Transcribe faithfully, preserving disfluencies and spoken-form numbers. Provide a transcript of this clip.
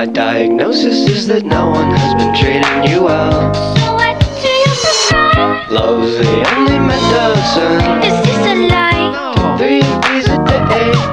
My diagnosis is that no one has been treating you well. So what do you prescribe? Love's the only medicine. Is this a lie? No. Three days a day.